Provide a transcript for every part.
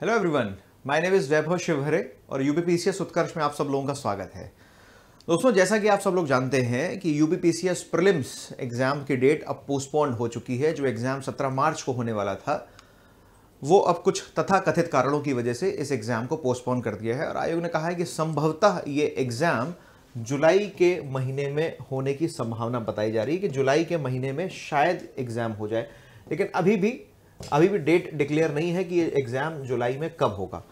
Hello everyone, my name is Vaibhav Shivhare और UPPCS उत्कर्ष में आप सब लोगों का स्वागत है। दोस्तों, जैसा कि आप सब लोग जानते हैं कि यूपीपीसीएस प्रीलिम्स एग्ज़ाम की डेट अब पोस्टपोन्ड हो चुकी है। जो एग्ज़ाम 17 मार्च को होने वाला था वो अब कुछ तथाकथित कारणों की वजह से इस एग्ज़ाम को पोस्टपोन कर दिया है और आयोग ने कहा है कि संभवतः ये एग्ज़ाम जुलाई के महीने में होने की संभावना बताई जा रही है कि जुलाई के महीने में शायद एग्ज़ाम हो जाए, लेकिन अभी भी डेट डिक्लेयर नहीं है कि ये एग्ज़ाम जुलाई में कब होगा।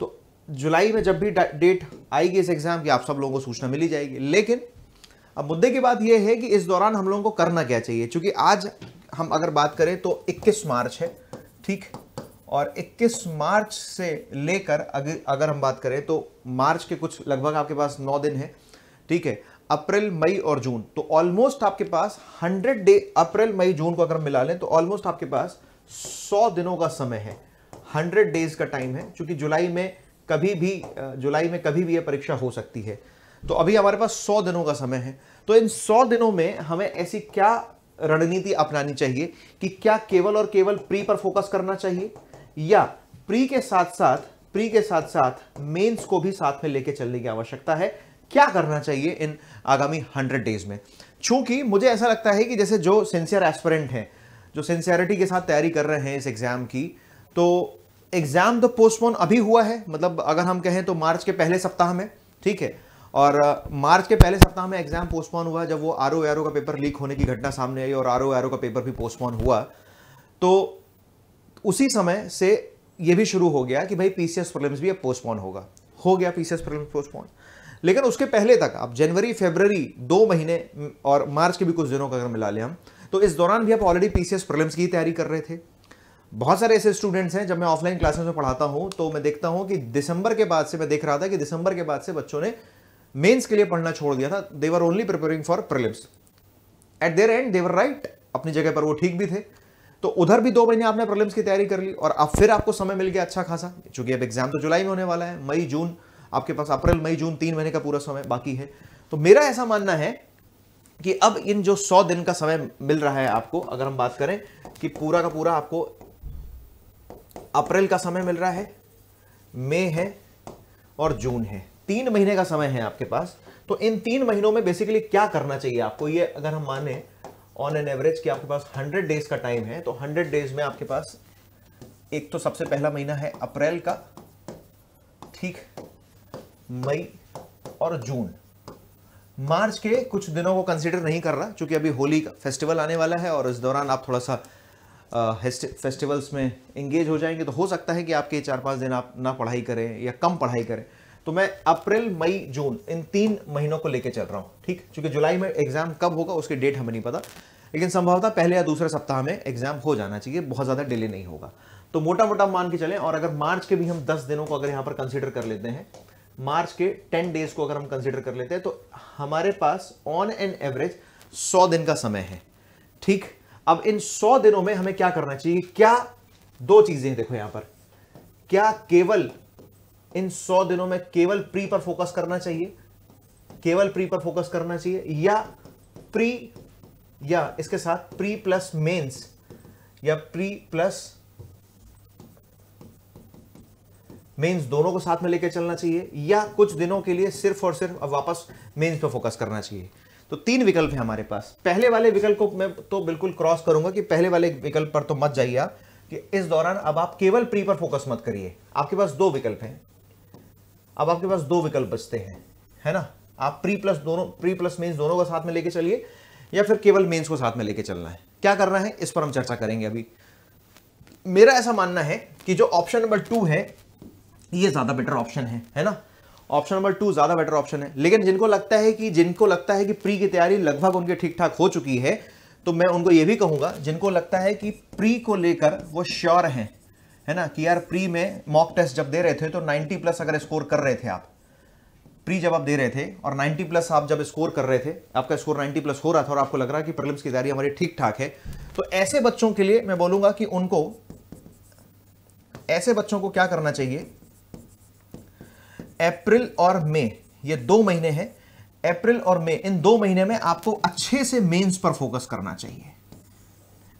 तो जुलाई में जब भी डेट आएगी इस एग्ज़ाम की आप सब लोगों को सूचना मिली जाएगी। लेकिन अब मुद्दे की बात यह है कि इस दौरान हम लोगों को करना क्या चाहिए, क्योंकि आज हम अगर बात करें तो 21 मार्च है, ठीक, और 21 मार्च से लेकर अगर हम बात करें तो मार्च के कुछ लगभग आपके पास 9 दिन है, ठीक है, अप्रैल मई और जून, तो ऑलमोस्ट आपके पास 100 डे अप्रैल मई जून को अगर हम मिला लें तो ऑलमोस्ट आपके पास 100 दिनों का समय है, 100 डेज का टाइम है, क्योंकि जुलाई में कभी भी ये परीक्षा हो सकती है। तो अभी हमारे पास 100 दिनों का समय है। तो इन 100 दिनों में हमें ऐसी क्या रणनीति अपनानी चाहिए कि क्या केवल और केवल प्री पर फोकस करना चाहिए या प्री के साथ साथ मेंस को भी साथ में लेके चलने की आवश्यकता है, क्या करना चाहिए इन आगामी 100 डेज में। चूंकि मुझे ऐसा लगता है कि जैसे जो सिंसियर एस्पिरेंट हैं, जो सिंसियरिटी के साथ तैयारी कर रहे हैं इस एग्ज़ाम की, तो एग्ज़ाम तो पोस्टपोन अभी हुआ है, मतलब अगर हम कहें तो मार्च के पहले सप्ताह में, ठीक है, और मार्च के पहले सप्ताह में एग्ज़ाम पोस्टपोन हुआ जब वो आरओ/एआरओ का पेपर लीक होने की घटना सामने आई और आरओ/एआरओ का पेपर भी पोस्टपोन हुआ। तो उसी समय से ये भी शुरू हो गया कि भाई पीसीएस प्रीलिम्स भी अब पोस्टपोन होगा, हो गया पीसीएस प्रीलिम्स पोस्टपोन। लेकिन उसके पहले तक अब जनवरी फरवरी 2 महीने और मार्च के भी कुछ दिनों का अगर मिला लें हम, तो इस दौरान भी आप ऑलरेडी पीसीएस प्रीलिम्स की तैयारी कर रहे थे। बहुत सारे ऐसे स्टूडेंट्स हैं, जब मैं ऑफलाइन क्लासेस में पढ़ाता हूं तो मैं देखता हूं कि दिसंबर के बाद से बच्चों ने मेंस के लिए पढ़ना छोड़ दिया था। They were only preparing for prelims, at there and they were right, अपनी जगह पर वो ठीक भी थे। तो उधर भी 2 महीने आपने प्रीलिम्स की तैयारी कर ली और अब फिर आपको समय मिल गया अच्छा खासा, क्योंकि अब एग्जाम तो जुलाई में होने वाला है, मई जून आपके पास, अप्रैल मई जून 3 महीने का पूरा समय बाकी है। तो मेरा ऐसा मानना है कि अब इन जो 100 दिन का समय मिल रहा है आपको, अगर हम बात करें कि पूरा का पूरा आपको अप्रैल का समय मिल रहा है, मई है और जून है, 3 महीने का समय है आपके पास। तो इन 3 महीनों में बेसिकली क्या करना चाहिए आपको, ये अगर हम माने ऑन एन एवरेज कि आपके पास 100 डेज का टाइम है, तो 100 डेज में आपके पास एक तो सबसे पहला महीना है अप्रैल का, ठीक, मई और जून। मार्च के कुछ दिनों को कंसीडर नहीं कर रहा क्योंकि अभी होली का फेस्टिवल आने वाला है और इस दौरान आप थोड़ा सा फेस्टिवल्स में इंगेज हो जाएंगे, तो हो सकता है कि आपके 4-5 दिन आप ना पढ़ाई करें या कम पढ़ाई करें। तो मैं अप्रैल मई जून इन 3 महीनों को लेकर चल रहा हूँ, ठीक, क्योंकि जुलाई में एग्जाम कब होगा उसकी डेट हमें नहीं पता, लेकिन संभवतः पहले या दूसरे सप्ताह में एग्जाम हो जाना चाहिए, बहुत ज़्यादा डिले नहीं होगा, तो मोटा मोटा मान के चलें। और अगर मार्च के भी हम 10 दिनों को अगर यहाँ पर कंसिडर कर लेते हैं, मार्च के 10 डेज को अगर हम कंसिडर कर लेते हैं, तो हमारे पास ऑन एन एवरेज 100 दिन का समय है, ठीक। अब इन 100 दिनों में हमें क्या करना चाहिए, क्या दो चीजें, देखो यहां पर, क्या केवल इन 100 दिनों में केवल प्री पर फोकस करना चाहिए, या प्री या इसके साथ प्री प्लस मेंस या प्री प्लस मेंस दोनों को साथ में लेकर चलना चाहिए, या कुछ दिनों के लिए सिर्फ और सिर्फ वापस मेंस पर फोकस करना चाहिए। तो 3 विकल्प है हमारे पास। पहले वाले विकल्प को मैं तो बिल्कुल क्रॉस करूंगा कि पहले वाले विकल्प पर तो मत जाइए आप, कि इस दौरान अब आप केवल प्री पर फोकस मत करिए। आपके पास 2 विकल्प हैं, अब आपके पास 2 विकल्प बचते हैं, है ना। आप प्री प्लस मेंस दोनों को साथ में लेके चलिए या फिर केवल मेंस को साथ में लेके चलना है, क्या करना है इस पर हम चर्चा करेंगे। अभी मेरा ऐसा मानना है कि जो ऑप्शन नंबर 2 है ये ज़्यादा बेटर ऑप्शन है, है ना, ऑप्शन नंबर 2 ज़्यादा बेटर ऑप्शन है। लेकिन जिनको लगता है कि प्री की तैयारी लगभग उनके ठीक ठाक हो चुकी है, तो मैं उनको ये भी कहूँगा, जिनको लगता है कि प्री को लेकर वो श्योर हैं, है ना, कि यार प्री में मॉक टेस्ट जब दे रहे थे तो 90+ अगर स्कोर कर रहे थे आप, प्री जब आप दे रहे थे और 90+ आप जब स्कोर कर रहे थे, आपका स्कोर 90+ हो रहा था और आपको लग रहा है कि प्रीलिम्स की तैयारी हमारी ठीक ठाक है, तो ऐसे बच्चों के लिए मैं बोलूँगा कि ऐसे बच्चों को क्या करना चाहिए। अप्रैल और मई ये 2 महीने हैं, अप्रैल और मई इन 2 महीने में आपको अच्छे से मेंस पर फोकस करना चाहिए।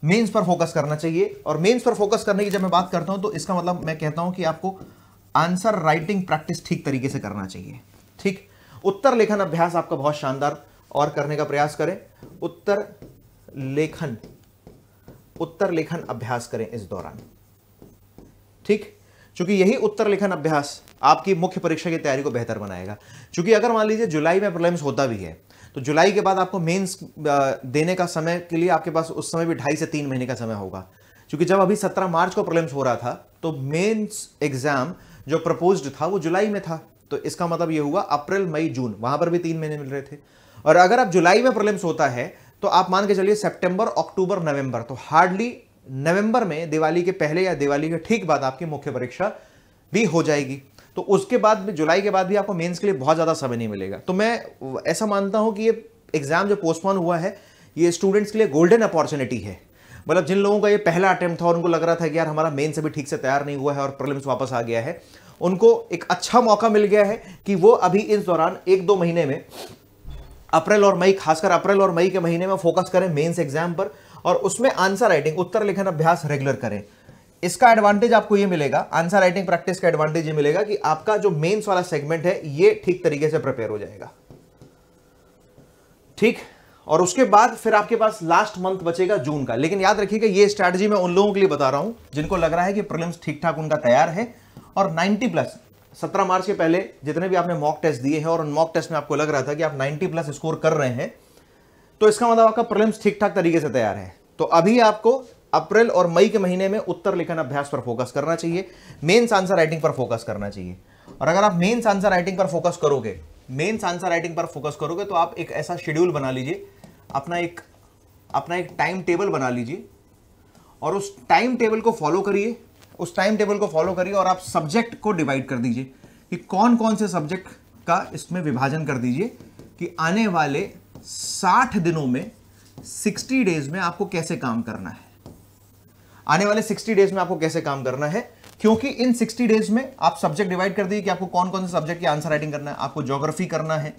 मेंस पर फोकस करना चाहिए। और मेंस पर फोकस करने की जब मैं बात करता हूं तो इसका मतलब मैं कहता हूं कि आपको आंसर राइटिंग प्रैक्टिस ठीक तरीके से करना चाहिए। ठीक, उत्तर लेखन अभ्यास आपका बहुत शानदार और करने का प्रयास करें, उत्तर लेखन अभ्यास करें इस दौरान। ठीक, चूंकि यही उत्तर लेखन अभ्यास आपकी मुख्य परीक्षा की तैयारी को बेहतर बनाएगा। चूंकि अगर मान लीजिए जुलाई में प्रीलिम्स होता भी है तो जुलाई के बाद आपको मेंस देने का समय के लिए आपके पास उस समय भी 2.5 से 3 महीने का समय होगा। क्योंकि जब अभी 17 मार्च को प्रीलिम्स हो रहा था तो मेंस एग्जाम जो प्रपोज्ड था वो जुलाई में था, तो इसका मतलब ये हुआ अप्रैल मई जून वहां पर भी 3 महीने मिल रहे थे। और अगर आप जुलाई में प्रीलिम्स होता है तो आप मान के चलिए सितंबर अक्टूबर नवंबर, तो हार्डली नवंबर में दिवाली के पहले या दिवाली के ठीक बाद आपकी मुख्य परीक्षा भी हो जाएगी। तो उसके बाद भी जुलाई के बाद भी आपको मेंस के लिए बहुत ज़्यादा समय नहीं मिलेगा। तो मैं ऐसा मानता हूं कि ये एग्ज़ाम जो पोस्टपोन हुआ है ये स्टूडेंट्स के लिए गोल्डन अपॉर्चुनिटी है। मतलब जिन लोगों का ये पहला अटेम्प्ट था और उनको लग रहा था कि यार हमारा मेंस अभी ठीक से तैयार नहीं हुआ है और प्रीलिम्स वापस आ गया है, उनको एक अच्छा मौका मिल गया है कि वो अभी इस दौरान 1-2 महीने में अप्रैल और मई, खासकर अप्रैल और मई के महीने में फोकस करें मेंस एग्जाम पर और उसमें आंसर राइटिंग उत्तर लेखन अभ्यास रेगुलर करें। इसका एडवांटेज आपको ये मिलेगा, आंसर राइटिंग प्रैक्टिस का एडवांटेज ये मिलेगा कि आपका जो मेंस वाला सेगमेंट है ये ठीक तरीके से प्रिपेयर हो जाएगा। ठीक, और उसके बाद फिर आपके पास लास्ट मंथ बचेगा जून का। लेकिन याद रखिएगा ये स्ट्रैटेजी मैं उन लोगों के लिए बता रहा हूं जिनको लग रहा है कि प्रीलिम्स ठीक ठाक उनका तैयार है और 90+, 17 मार्च के पहले जितने भी आपने मॉक टेस्ट दिए हैं और उन मॉक टेस्ट में आपको लग रहा था कि आप 90+ स्कोर कर रहे हैं, तो इसका मतलब आपका प्रीलिम्स ठीक ठाक तरीके से तैयार है। तो अभी आपको अप्रैल और मई के महीने में उत्तर लेखन अभ्यास पर फोकस करना चाहिए, मेंस आंसर राइटिंग पर फोकस करना चाहिए। और अगर आप मेंस आंसर राइटिंग पर फोकस करोगे तो आप एक ऐसा शेड्यूल बना लीजिए, अपना एक टाइम टेबल बना लीजिए और उस टाइम टेबल को फॉलो करिए और आप सब्जेक्ट को डिवाइड कर दीजिए कि कौन कौन से सब्जेक्ट का इसमें विभाजन कर दीजिए कि आने वाले 60 दिनों में 60 डेज में आपको कैसे काम करना है। क्योंकि इन 60 डेज में आप सब्जेक्ट डिवाइड कर दिए कि आपको कौन कौन से सब्जेक्ट की आंसर राइटिंग करना है। आपको ज्योग्राफी करना है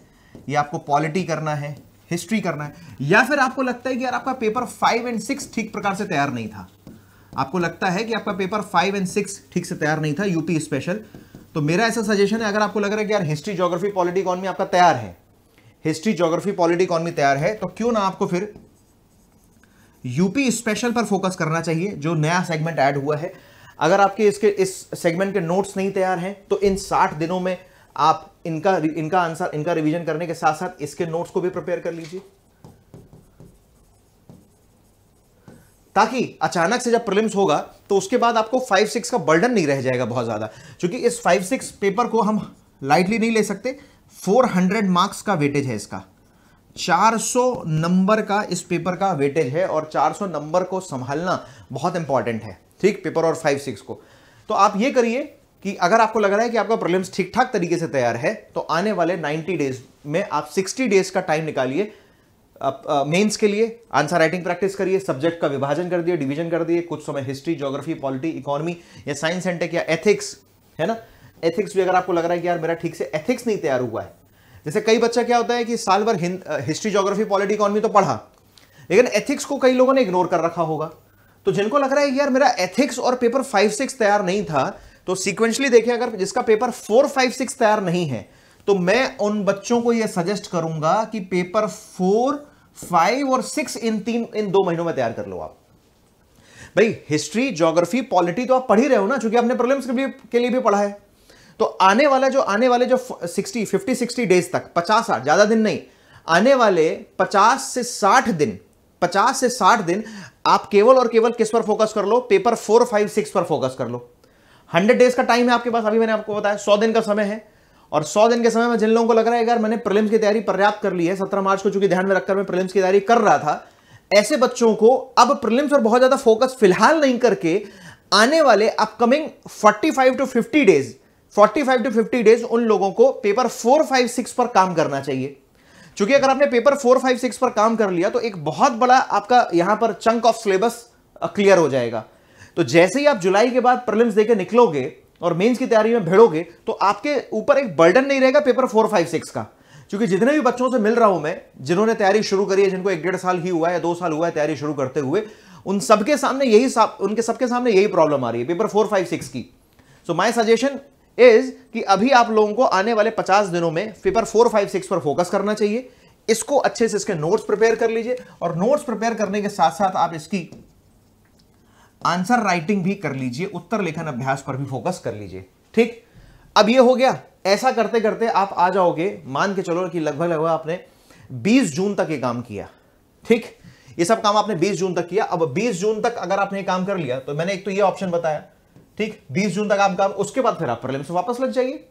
या आपको पॉलिटी करना है, हिस्ट्री करना है, या फिर आपको लगता है कि यार आपका पेपर 5 और 6 ठीक प्रकार से तैयार नहीं था, यूपी स्पेशल। तो मेरा ऐसा सजेशन है, अगर आपको लग रहा है कि यार हिस्ट्री ज्योग्राफी पॉलिटी इकोनॉमी आपका तैयार है, तो क्यों ना आपको फिर यूपी स्पेशल पर फोकस करना चाहिए जो नया सेगमेंट ऐड हुआ है। अगर आपके इस सेगमेंट के नोट्स नहीं तैयार हैं तो इन 60 दिनों में आप इनका रिवीजन करने के साथ साथ इसके नोट्स को भी प्रिपेयर कर लीजिए, ताकि अचानक से जब प्रीलिम्स होगा तो उसके बाद आपको 5-6 का बर्डन नहीं रह जाएगा बहुत ज्यादा। क्योंकि इस 5-6 पेपर को हम लाइटली नहीं ले सकते। 400 मार्क्स का वेटेज है इसका, 400 नंबर का इस पेपर का वेटेज है और 400 नंबर को संभालना बहुत इंपॉर्टेंट है। ठीक, पेपर और 5-6 को। तो आप ये करिए कि अगर आपको लग रहा है कि आपका प्रीलिम्स ठीक ठाक तरीके से तैयार है तो आने वाले 90 डेज में आप 60 डेज का टाइम निकालिए मेंस के लिए। आंसर राइटिंग प्रैक्टिस करिए, सब्जेक्ट का विभाजन कर दिए, डिवीजन कर दिए, कुछ समय हिस्ट्री ज्योग्राफी पॉलिटी इकोनॉमी या साइंस एंड टेक या एथिक्स, है ना। एथिक्स भी अगर आपको लग रहा है कि यार मेरा ठीक से एथिक्स नहीं तैयार हुआ है, जैसे कई बच्चा क्या होता है कि साल भर हिस्ट्री ज्योग्राफी पॉलिटी इकोनॉमी तो पढ़ा लेकिन एथिक्स को कई लोगों ने इग्नोर कर रखा होगा। तो जिनको लग रहा है कि यार मेरा एथिक्स और पेपर 5-6 तैयार नहीं था, तो सीक्वेंशली देखिए, अगर जिसका पेपर 4, 5, 6 तैयार नहीं है तो मैं उन बच्चों को यह सजेस्ट करूंगा कि पेपर 4, 5 और 6 इन 2 महीनों में तैयार कर लो आप। भाई हिस्ट्री ज्योग्राफी पॉलिटी तो आप पढ़ ही रहे हो ना, क्योंकि आपने प्रीलिम्स के लिए भी पढ़ा है। तो आने वाले जो 50-60 डेज तक, 50-60 ज्यादा दिन नहीं, आने वाले 50 से 60 दिन आप केवल और केवल किस पर फोकस कर लो, पेपर 4, 5, 6 पर फोकस कर लो। 100 डेज का टाइम है आपके पास, अभी मैंने आपको बताया 100 दिन का समय है। और 100 दिन के समय में जिन लोगों को लग रहा है यार मैंने प्रीलिम्स की तैयारी पर्याप्त कर ली है, 17 मार्च को चूंकि ध्यान में रखकर मैं प्रीलिम्स की तैयारी कर रहा था, ऐसे बच्चों को अब प्रीलिम्स पर बहुत ज्यादा फोकस फिलहाल नहीं करके आने वाले अपकमिंग 45 to 50 डेज उन लोगों को पेपर 4, 5, 6 पर काम करना चाहिए। क्योंकि अगर आपने पेपर 4, 5, 6 पर काम कर लिया तो एक बहुत बड़ा आपका यहां पर चंक ऑफ सिलेबस क्लियर हो जाएगा। तो जैसे ही आप जुलाई के बाद प्रीलिम्स देके निकलोगे और मेंस की तैयारी में भिड़ोगे तो आपके ऊपर एक बर्डन नहीं रहेगा पेपर 4, 5, 6 का। क्योंकि जितने भी बच्चों से मिल रहा हूं मैं, जिन्होंने तैयारी शुरू करी है, जिनको 1-1.5 साल ही हुआ है या 2 साल हुआ है तैयारी शुरू करते हुए, उन सबके सामने यही उनके सबके सामने यही प्रॉब्लम आ रही है पेपर 4, 5, 6 की। सो माय सजेशन इज कि अभी आप लोगों को आने वाले 50 दिनों में पेपर 4, 5, 6 पर फोकस करना चाहिए। इसको अच्छे से इसके नोट्स प्रिपेयर कर लीजिए और नोट्स प्रिपेयर करने के साथ साथ आप इसकी आंसर राइटिंग भी कर लीजिए, उत्तर लेखन अभ्यास पर भी फोकस कर लीजिए। ठीक, अब ये हो गया। ऐसा करते करते आप आ जाओगे, मान के चलो कि लगभग लगभग आपने 20 जून तक ये काम किया। ठीक, ये सब काम आपने 20 जून तक किया। अब 20 जून तक अगर आपने ये काम कर लिया तो मैंने एक तो ये ऑप्शन बताया, ठीक, 20 जून तक आप काम, उसके बाद फिर आप प्रीलिम्स से वापस लग जाइए,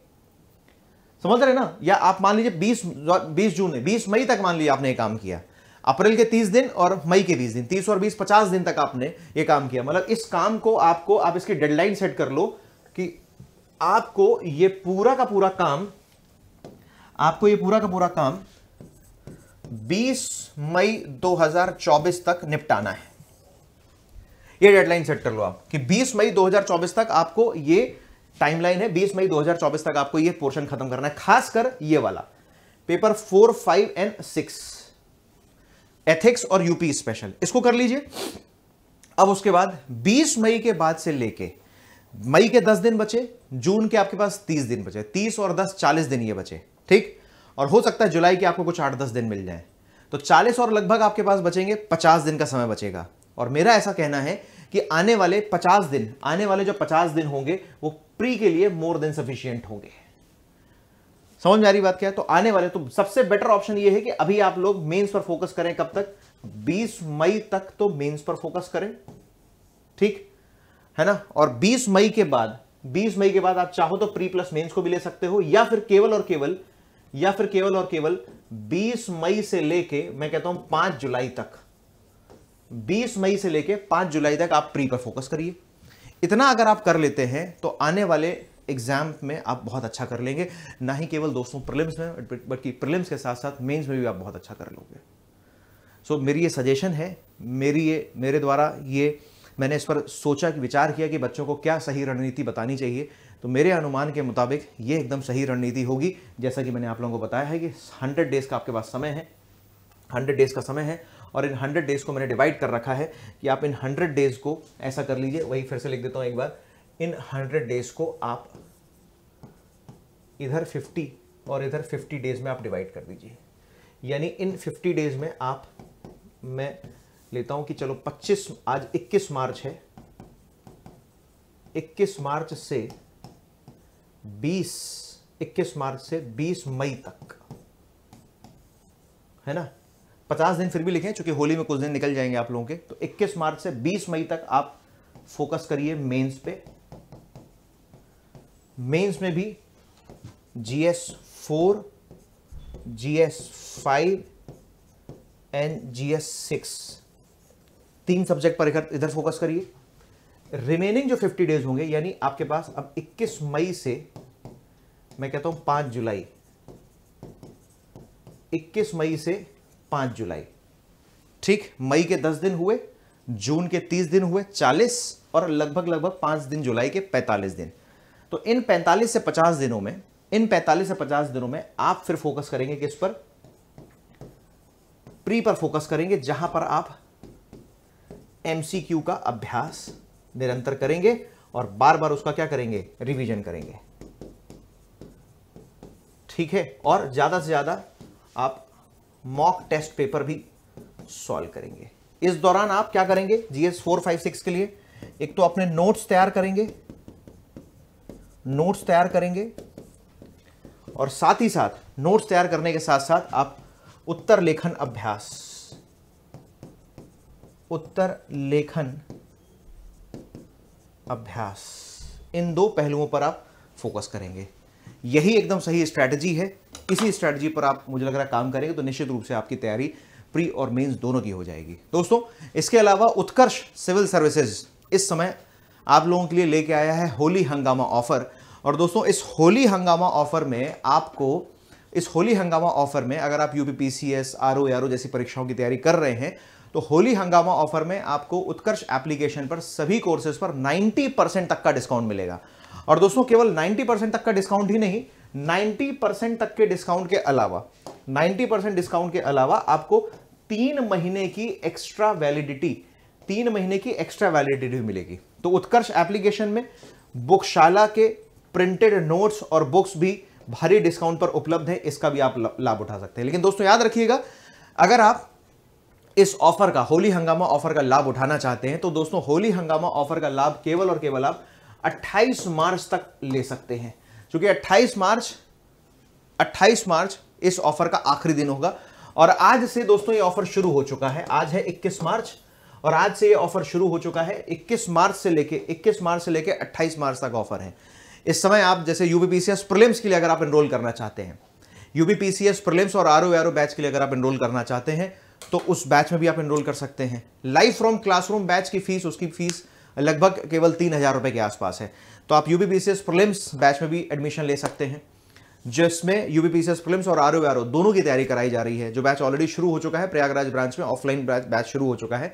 समझ रहे ना। या आप मान लीजिए 20 मई तक मान लीजिए आपने ये काम किया, अप्रैल के 30 दिन और मई के 20 दिन, 30 और 20 50 दिन तक आपने ये काम किया। मतलब इस काम को आपको, आप इसकी डेडलाइन सेट कर लो कि आपको ये पूरा का पूरा काम 20 मई 2024 तक निपटाना है। ये डेडलाइन सेट कर लो आप कि 20 मई 2024 तक आपको, ये टाइमलाइन है, 20 मई 2024 तक आपको ये पोर्शन खत्म करना है, खासकर ये वाला पेपर 4, 5 एंड 6 एथिक्स और यूपी स्पेशल, इसको कर लीजिए। अब उसके बाद 20 मई के बाद से लेके, मई के 10 दिन बचे, जून के आपके पास 30 दिन बचे, 30 और 10 40 दिन ये बचे। ठीक, और हो सकता है जुलाई के आपको कुछ 8-10 दिन मिल जाए, तो 40 और लगभग आपके पास बचेंगे, 50 दिन का समय बचेगा। और मेरा ऐसा कहना है कि आने वाले जो 50 दिन होंगे वो प्री के लिए मोर देन सफिशियंट होंगे। समझ में आ रही बात क्या है? तो आने वाले, तो सबसे बेटर ऑप्शन ये है कि अभी आप लोग मेंस पर फोकस करें। कब तक? 20 मई तक तो मेंस पर फोकस करें, ठीक है ना। और 20 मई के बाद आप चाहो तो प्री प्लस मेंस को भी ले सकते हो, या फिर केवल और केवल 20 मई से लेके, मैं कहता हूं 5 जुलाई तक, 20 मई से लेके 5 जुलाई तक आप प्री पर फोकस करिए। इतना अगर आप कर लेते हैं तो आने वाले एग्जाम में आप बहुत अच्छा कर लेंगे, ना ही केवल दोस्तों प्रीलिम्स में, बल्कि प्रीलिम्स के साथ साथ मेंस में भी आप बहुत अच्छा कर लोगे। सो मेरी ये सजेशन है, मेरे द्वारा मैंने इस पर सोचा, कि विचार किया कि बच्चों को क्या सही रणनीति बतानी चाहिए। तो मेरे अनुमान के मुताबिक ये एकदम सही रणनीति होगी, जैसा कि मैंने आप लोगों को बताया है कि 100 डेज़ का आपके पास समय है, 100 डेज़ का समय है, और इन 100 डेज़ को मैंने डिवाइड कर रखा है कि आप इन 100 डेज़ को ऐसा कर लीजिए, वही फिर से लिख देता हूँ एक बार, इन 100 डेज़ को आप इधर 50 और इधर 50 डेज़ में आप डिवाइड कर दीजिए। यानी इन 50 डेज़ में आप, मैं लेता हूं कि चलो 25, आज 21 मार्च है, 21 मार्च से 20 मई तक, है ना। 50 दिन फिर भी लिखें क्योंकि होली में कुछ दिन निकल जाएंगे आप लोगों के। तो 21 मार्च से 20 मई तक आप फोकस करिए मेंस पे। मेंस में भी GS 4, GS 5 एंड GS 6 तीन सब्जेक्ट पर इधर फोकस करिए। रिमेनिंग जो 50 डेज होंगे, यानी आपके पास अब 21 मई से, मैं कहता हूं 5 जुलाई, 21 मई से 5 जुलाई, ठीक। मई के 10 दिन हुए, जून के 30 दिन हुए, 40, और लगभग 5 दिन जुलाई के, 45 दिन। तो इन 45 से 50 दिनों में आप फिर फोकस करेंगे किस पर? प्री पर फोकस करेंगे, जहां पर आप MCQ का अभ्यास निरंतर करेंगे और बार बार उसका क्या करेंगे? रिवीजन करेंगे, ठीक है। और ज्यादा से ज्यादा आप मॉक टेस्ट पेपर भी सॉल्व करेंगे। इस दौरान आप क्या करेंगे GS 4, 5, 6 के लिए? एक तो अपने नोट्स तैयार करेंगे और साथ ही साथ नोट्स तैयार करने के साथ साथ आप उत्तर लेखन अभ्यास इन दो पहलुओं पर आप फोकस करेंगे। यही एकदम सही स्ट्रैटेजी है। इसी स्ट्रैटेजी पर आप, मुझे लग रहा है, काम करेंगे तो निश्चित रूप से आपकी तैयारी प्री और मेंस दोनों की हो जाएगी। दोस्तों, इसके अलावा उत्कर्ष सिविल सर्विसेज इस समय आप लोगों के लिए लेके आया है होली हंगामा ऑफर। और दोस्तों, इस होली हंगामा ऑफर में अगर आप UPPSC, RO/ARO जैसी परीक्षाओं की तैयारी कर रहे हैं तो होली हंगामा ऑफर में आपको उत्कर्ष एप्लीकेशन पर सभी कोर्सेज पर 90% तक का डिस्काउंट मिलेगा। और दोस्तों, केवल 90% तक का डिस्काउंट ही नहीं, 90% तक के डिस्काउंट के अलावा, 90% डिस्काउंट के अलावा आपको 3 महीने की एक्स्ट्रा वैलिडिटी 3 महीने की एक्स्ट्रा वैलिडिटी मिलेगी। तो उत्कर्ष एप्लीकेशन में बुकशाला के प्रिंटेड नोट्स और बुक्स भी भारी डिस्काउंट पर उपलब्ध है, इसका भी आप लाभ उठा सकते हैं। लेकिन दोस्तों याद रखिएगा, अगर आप इस ऑफर का, होली हंगामा ऑफर का लाभ उठाना चाहते हैं तो दोस्तों होली हंगामा ऑफर का लाभ केवल और केवल आप 28 मार्च तक ले सकते हैं, क्योंकि 28 मार्च इस ऑफर का आखिरी दिन होगा। और आज से दोस्तों ये ऑफर शुरू हो चुका है, आज है 21 मार्च, और आज से ये ऑफर शुरू हो चुका है। 21 मार्च से लेके 28 मार्च तक ऑफर है। इस समय आप जैसे यूपीपीसीएस प्रीलिम्स के लिए अगर आप एनरोल करना चाहते हैं, यूपीपीसीएस प्रीलिम्स और आरओ/एआरओ बैच के लिए अगर आप एनरोल करना चाहते हैं तो उस बैच में भी आप एनरोल कर सकते हैं। लाइव फ्रॉम क्लासरूम बैच की फीस, उसकी फीस लगभग केवल 3000 रुपये के आसपास है। तो आप यूपीपीसीएस प्रीलिम्स बैच में भी एडमिशन ले सकते हैं, जिसमें यूपीपीसीएस प्रीलिम्स और आरओ/एआरओ दोनों की तैयारी कराई जा रही है। जो बैच ऑलरेडी शुरू हो चुका है प्रयागराज ब्रांच में, ऑफलाइन बैच शुरू हो चुका है।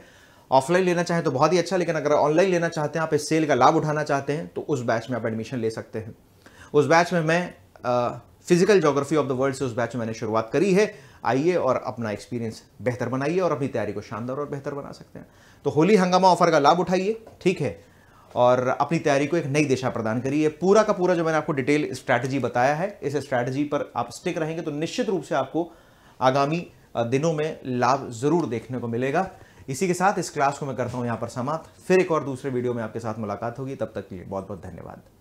ऑफलाइन लेना चाहें तो बहुत ही अच्छा, लेकिन अगर ऑनलाइन लेना चाहते हैं, आप इस सेल का लाभ उठाना चाहते हैं तो उस बैच में आप एडमिशन ले सकते हैं। उस बैच में मैं physical geography of the world से उस बैच में मैंने शुरुआत करी है। आइए और अपना एक्सपीरियंस बेहतर बनाइए और अपनी तैयारी को शानदार और बेहतर बना सकते हैं। तो होली हंगामा ऑफर का लाभ उठाइए, ठीक है, और अपनी तैयारी को एक नई दिशा प्रदान करिए। पूरा का पूरा जो मैंने आपको डिटेल स्ट्रैटेजी बताया है, इस स्ट्रैटेजी पर आप स्टिक रहेंगे तो निश्चित रूप से आपको आगामी दिनों में लाभ जरूर देखने को मिलेगा। इसी के साथ इस क्लास को मैं करता हूं यहाँ पर समाप्त। फिर एक और दूसरे वीडियो में आपके साथ मुलाकात होगी, तब तक के लिए बहुत बहुत धन्यवाद।